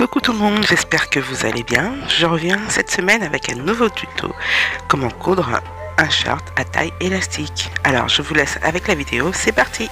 Coucou tout le monde, j'espère que vous allez bien. Je reviens cette semaine avec un nouveau tuto, comment coudre un short à taille élastique. Alors je vous laisse avec la vidéo, c'est parti.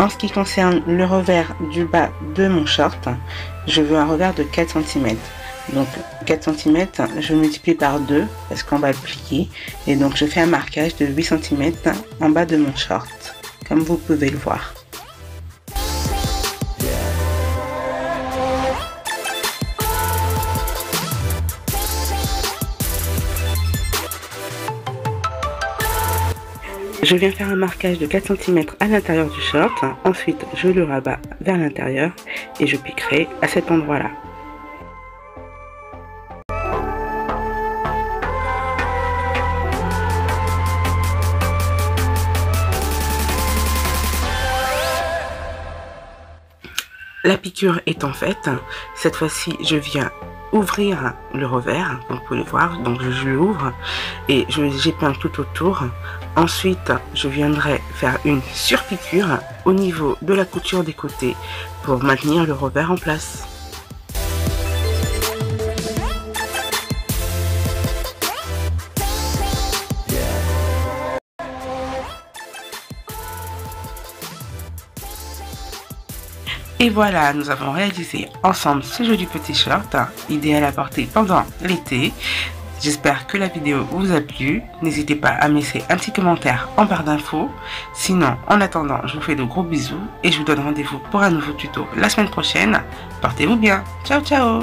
En ce qui concerne le revers du bas de mon short, je veux un revers de 4 cm. Donc 4 cm, je multiplie par 2 parce qu'on va le plier. Et donc je fais un marquage de 8 cm en bas de mon short, comme vous pouvez le voir. Je viens faire un marquage de 4 cm à l'intérieur du short. Ensuite, je le rabats vers l'intérieur et je piquerai à cet endroit-là. La piqûre étant faite, cette fois-ci je viens ouvrir le revers, comme vous pouvez le voir, donc je l'ouvre et j'épingle tout autour. Ensuite, je viendrai faire une surpiqûre au niveau de la couture des côtés pour maintenir le revers en place. Et voilà, nous avons réalisé ensemble ce joli petit short, idéal à porter pendant l'été. J'espère que la vidéo vous a plu. N'hésitez pas à me laisser un petit commentaire en barre d'infos. Sinon, en attendant, je vous fais de gros bisous et je vous donne rendez-vous pour un nouveau tuto la semaine prochaine. Portez-vous bien. Ciao, ciao!